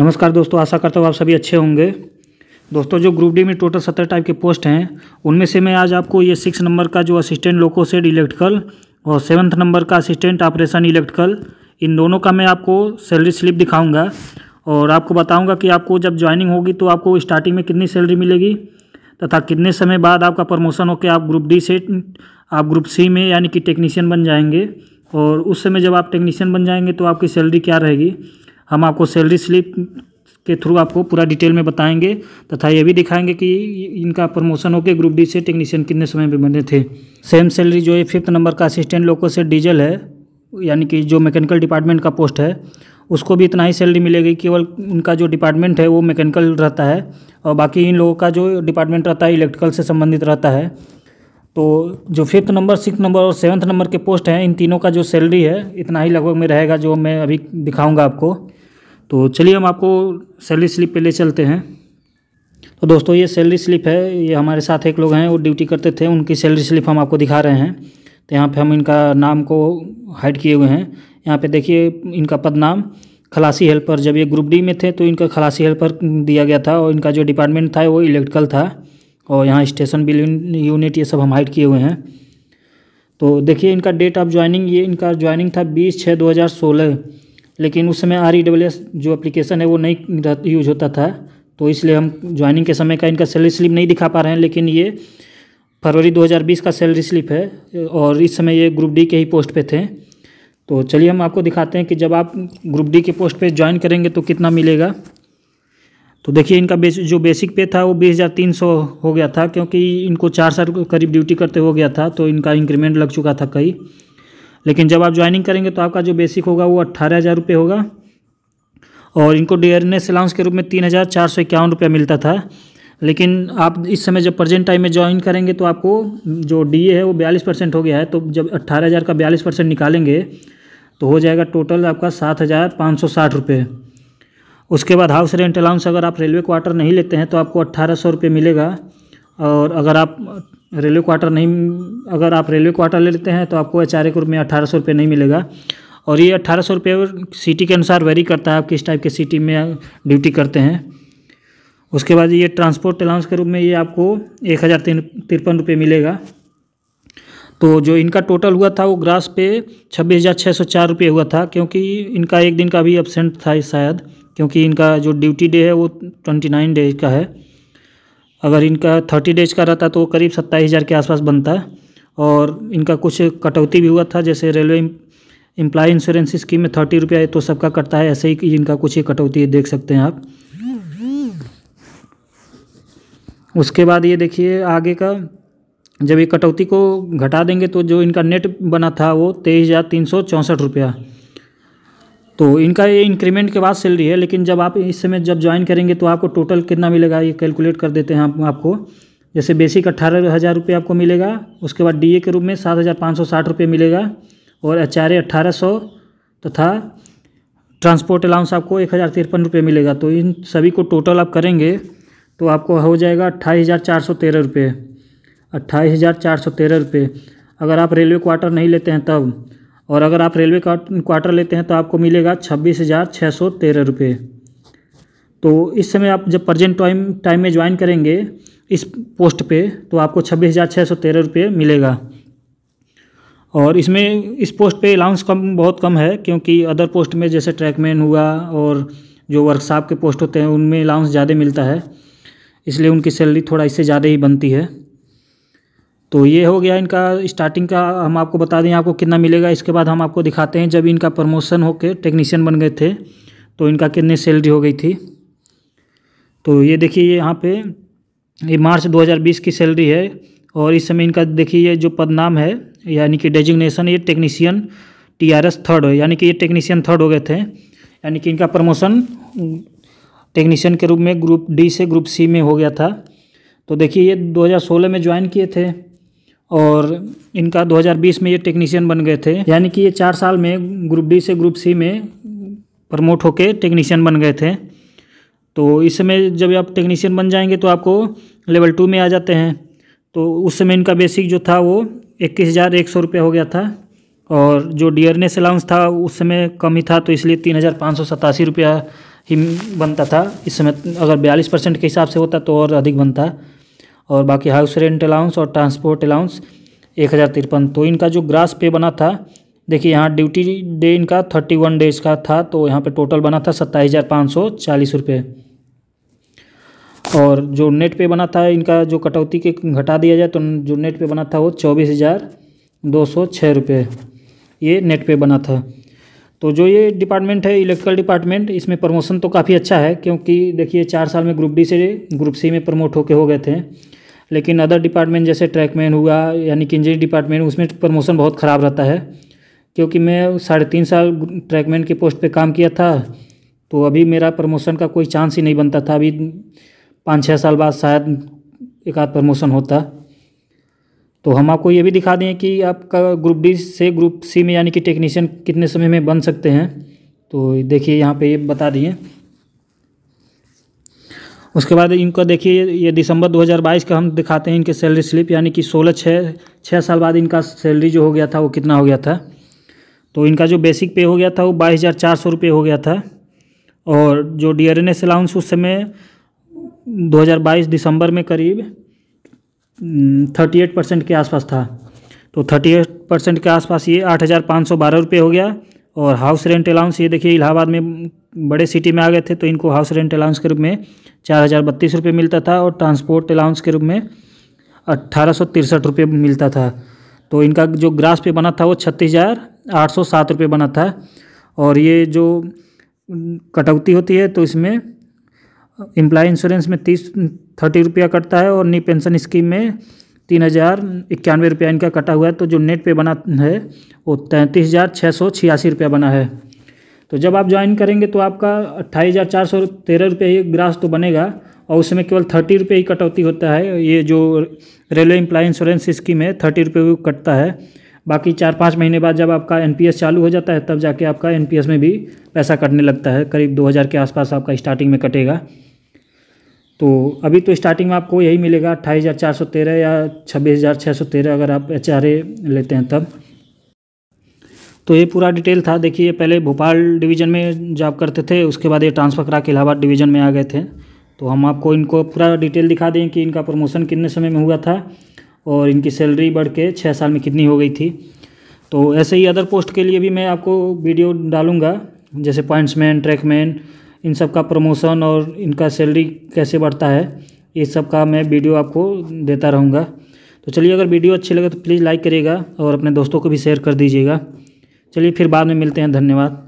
नमस्कार दोस्तों, आशा करता हूँ आप सभी अच्छे होंगे। दोस्तों, जो ग्रुप डी में टोटल 17 टाइप के पोस्ट हैं, उनमें से मैं आज आपको ये 6 नंबर का जो असिस्टेंट लोको शेड इलेक्ट्रिकल और 7 नंबर का असिस्टेंट ऑपरेशन इलेक्ट्रिकल, इन दोनों का मैं आपको सैलरी स्लिप दिखाऊंगा और आपको बताऊंगा कि आपको जब ज्वाइनिंग होगी तो आपको स्टार्टिंग में कितनी सैलरी मिलेगी तथा कितने समय बाद आपका प्रमोशन होकर आप ग्रुप डी से आप ग्रुप सी में यानी कि टेक्नीशियन बन जाएंगे। और उस समय जब आप टेक्नीशियन बन जाएंगे तो आपकी सैलरी क्या रहेगी, हम आपको सैलरी स्लिप के थ्रू आपको पूरा डिटेल में बताएंगे तथा ये भी दिखाएंगे कि इनका प्रमोशन होकर ग्रुप डी से टेक्नीशियन कितने समय पे बने थे। सेम सैलरी जो है 5th नंबर का असिस्टेंट लोको से डीजल है, यानी कि जो मैकेनिकल डिपार्टमेंट का पोस्ट है, उसको भी इतना ही सैलरी मिलेगी। केवल उनका जो डिपार्टमेंट है वो मैकेनिकल रहता है और बाकी इन लोगों का जो डिपार्टमेंट रहता है इलेक्ट्रिकल से संबंधित रहता है। तो जो 5th नंबर, 6th नंबर और 7th नंबर के पोस्ट हैं, इन तीनों का जो सैलरी है इतना ही लगभग में रहेगा जो मैं अभी दिखाऊँगा आपको। तो चलिए हम आपको सैलरी स्लिप पे ले चलते हैं। तो दोस्तों, ये सैलरी स्लिप है, ये हमारे साथ एक लोग हैं, वो ड्यूटी करते थे, उनकी सैलरी स्लिप हम आपको दिखा रहे हैं। तो यहाँ पे हम इनका नाम को हाइड किए हुए हैं। यहाँ पे देखिए इनका पद नाम खलासी हेल्पर, जब ये ग्रुप डी में थे तो इनका खलासी हेल्पर दिया गया था और इनका जो डिपार्टमेंट था वो इलेक्ट्रिकल था। और यहाँ स्टेशन बिल यूनिट ये सब हम हाइड किए हुए हैं। तो देखिए इनका डेट ऑफ ज्वाइनिंग, ये इनका ज्वाइनिंग था 20/6/2016, लेकिन उस समय REWS जो एप्लीकेशन है वो नहीं यूज होता था, तो इसलिए हम ज्वाइनिंग के समय का इनका सैलरी स्लिप नहीं दिखा पा रहे हैं। लेकिन ये फरवरी 2020 का सैलरी स्लिप है और इस समय ये ग्रुप डी के ही पोस्ट पे थे। तो चलिए हम आपको दिखाते हैं कि जब आप ग्रुप डी के पोस्ट पे ज्वाइन करेंगे तो कितना मिलेगा। तो देखिए इनका जो बेसिक पे था वो 20,300 हो गया था, क्योंकि इनको 4 साल करीब ड्यूटी करते हो गया था, तो इनका इंक्रीमेंट लग चुका था कई। लेकिन जब आप ज्वाइनिंग करेंगे तो आपका जो बेसिक होगा वो 18,000 रुपये होगा और इनको डियरनेस अलाउंस के रूप में 3,451 रुपये मिलता था। लेकिन आप इस समय जब प्रेजेंट टाइम में ज्वाइन करेंगे तो आपको जो डीए है वो 42% हो गया है, तो जब 18,000 का 42% निकालेंगे तो हो जाएगा टोटल आपका 7,560 रुपये। उसके बाद हाउस रेंट अलाउंस, अगर आप रेलवे क्वार्टर नहीं लेते हैं तो आपको 1,800 रुपये मिलेगा, और अगर आप रेलवे क्वार्टर ले लेते हैं तो आपको HRA के रूप में 1,800 रुपये नहीं मिलेगा। और ये 1,800 रुपये सिटी के अनुसार वेरी करता है, आप किस टाइप के सिटी में ड्यूटी करते हैं। उसके बाद ये ट्रांसपोर्ट अलाउंस के रूप में ये आपको 1,053 रुपये मिलेगा। तो जो इनका टोटल हुआ था वो ग्रास पे 26,604 रुपये हुआ था, क्योंकि इनका एक दिन का भी एब्सेंट था शायद, क्योंकि इनका जो ड्यूटी डे है वो 29 डेज का है। अगर इनका 30 डेज का रहता तो करीब 27,000 के आसपास बनता है। और इनका कुछ कटौती भी हुआ था, जैसे रेलवे एम्प्लॉय इंश्योरेंस स्कीम में 30 रुपया तो सबका कटता है, ऐसे ही इनका कुछ ही कटौती देख सकते हैं आप। उसके बाद ये देखिए आगे का, जब ये कटौती को घटा देंगे तो जो इनका नेट बना था वो 23,364 रुपया। तो इनका ये इंक्रीमेंट के बाद सैलरी है। लेकिन जब आप इस समय जब ज्वाइन करेंगे तो आपको टोटल कितना मिलेगा ये कैलकुलेट कर देते हैं हम आपको। जैसे बेसिक 18,000 रुपये आपको मिलेगा, उसके बाद डीए के रूप में 7,560 रुपये मिलेगा और HRA 1,800 तथा ट्रांसपोर्ट अलाउंस आपको 1,053 रुपये मिलेगा। तो इन सभी को टोटल आप करेंगे तो आपको हो जाएगा 28,413 रुपये, 28,413 रुपये अगर आप रेलवे क्वार्टर नहीं लेते हैं तब। और अगर आप रेलवे क्वार्टर लेते हैं तो आपको मिलेगा 26,613 रुपये। तो इस समय आप जब प्रेजेंट टाइम में ज्वाइन करेंगे इस पोस्ट पे तो आपको 26,613 रुपये मिलेगा। और इसमें इस पोस्ट पे अलाउंस कम, बहुत कम है, क्योंकि अदर पोस्ट में जैसे ट्रैकमैन हुआ और जो वर्कशॉप के पोस्ट होते हैं उनमें अलाउंस ज़्यादा मिलता है, इसलिए उनकी सैलरी थोड़ा इससे ज़्यादा ही बनती है। तो ये हो गया इनका स्टार्टिंग का, हम आपको बता दें आपको कितना मिलेगा। इसके बाद हम आपको दिखाते हैं जब इनका प्रमोशन होकर टेक्नीशियन बन गए थे तो इनका कितनी सैलरी हो गई थी। तो ये देखिए यहाँ पे ये मार्च 2020 की सैलरी है और इस समय इनका देखिए ये जो पदनाम है यानी कि डेजिग्नेशन, ये टेक्नीशियन TRS 3rd है, यानी कि ये टेक्नीशियन 3rd हो गए थे, यानी कि इनका प्रमोशन टेक्नीशियन के रूप में ग्रुप डी से ग्रुप सी में हो गया था। तो देखिए ये 2016 में ज्वाइन किए थे और इनका 2020 में ये टेक्नीशियन बन गए थे, यानी कि ये 4 साल में ग्रुप डी से ग्रुप सी में प्रमोट होके टेक्नीशियन बन गए थे। तो इस समय जब आप टेक्नीशियन बन जाएंगे तो आपको लेवल 2 में आ जाते हैं। तो उस समय इनका बेसिक जो था वो 21,100 रुपये हो गया था और जो डियरनेस अलाउंस था उस समय कम ही था, तो इसलिए 3,587 रुपया ही बनता था। इस समय अगर 42% के हिसाब से होता तो और अधिक बनता। और बाकी हाउस रेंट अलाउंस और ट्रांसपोर्ट अलाउंस 1053। तो इनका जो ग्रास पे बना था, देखिए यहाँ ड्यूटी डे इनका 31 डेज का था, तो यहाँ पे टोटल बना था 27,540 रुपये। और जो नेट पे बना था, इनका जो कटौती के घटा दिया जाए तो जो नेट पे बना था वो 24,206 रुपये ये नेट पे बना था। तो जो ये डिपार्टमेंट है, इलेक्ट्रिकल डिपार्टमेंट, इसमें प्रमोशन तो काफ़ी अच्छा है, क्योंकि देखिए 4 साल में ग्रुप डी से ग्रुप सी में प्रमोट होके हो गए थे। लेकिन अदर डिपार्टमेंट जैसे ट्रैकमैन हुआ, यानी कि इंजीनियर डिपार्टमेंट, उसमें प्रमोशन बहुत ख़राब रहता है। क्योंकि मैं 3.5 साल ट्रैकमैन की पोस्ट पे काम किया था, तो अभी मेरा प्रमोशन का कोई चांस ही नहीं बनता था। अभी 5-6 साल बाद शायद एक आध प्रमोशन होता। तो हम आपको ये भी दिखा दें कि आपका ग्रुप डी से ग्रुप सी में यानी कि टेक्नीशियन कितने समय में बन सकते हैं। तो देखिए यहाँ पे ये बता दिए। उसके बाद इनका देखिए ये दिसंबर 2022 का हम दिखाते हैं इनके सैलरी स्लिप, यानी कि 6 साल बाद इनका सैलरी जो हो गया था वो कितना हो गया था। तो इनका जो बेसिक पे हो गया था वो 22,400 रुपये हो गया था। और जो डीआरएनएस अलाउंस उस समय 2022 दिसंबर में करीब 38% के आसपास था। तो 38% के आसपास ये 8,512 रुपये हो गया। और हाउस रेंट अलाउंस, ये देखिए इलाहाबाद में बड़े सिटी में आ गए थे, तो इनको हाउस रेंट अलाउंस के रूप में 4,032 रुपये मिलता था और ट्रांसपोर्ट अलाउंस के रूप में 1,863 रुपये मिलता था। तो इनका जो ग्रास पे बना था वो 36,807 रुपये बना था। और ये जो कटौती होती है तो इसमें एम्प्लॉय इंश्योरेंस में 30 रुपया कटता है और नी पेंशन स्कीम में 3,091 रुपया इनका कटा हुआ है। तो जो नेट पे बना है वो 33,686 रुपया बना है। तो जब आप ज्वाइन करेंगे तो आपका 28,413 रुपये ये ग्रास तो बनेगा, और उसमें केवल 30 रुपये ही कटौती होता है। ये जो रेलवे एम्प्लॉय इंश्योरेंस स्कीम है 30 रुपये कटता है। बाकी 4-5 महीने बाद जब आपका एनपीएस चालू हो जाता है तब जाके आपका एनपीएस में भी पैसा कटने लगता है। करीब 2000 के आसपास आपका स्टार्टिंग में कटेगा। तो अभी तो स्टार्टिंग में आपको यही मिलेगा 28,413 या 26,613 अगर आप एचआरए लेते हैं तब। तो ये पूरा डिटेल था। देखिए पहले भोपाल डिवीज़न में जॉब करते थे, उसके बाद ये ट्रांसफ़र करा के इलाहाबाद डिवीज़न में आ गए थे। तो हम आपको इनको पूरा डिटेल दिखा दें कि इनका प्रमोशन कितने समय में हुआ था और इनकी सैलरी बढ़ के 6 साल में कितनी हो गई थी। तो ऐसे ही अदर पोस्ट के लिए भी मैं आपको वीडियो डालूंगा, जैसे पॉइंट्समैन, ट्रैकमैन, इन सब का प्रमोशन और इनका सैलरी कैसे बढ़ता है, ये सब का मैं वीडियो आपको देता रहूँगा। तो चलिए, अगर वीडियो अच्छी लगे तो प्लीज़ लाइक करिएगा और अपने दोस्तों को भी शेयर कर दीजिएगा। चलिए फिर बाद में मिलते हैं। धन्यवाद।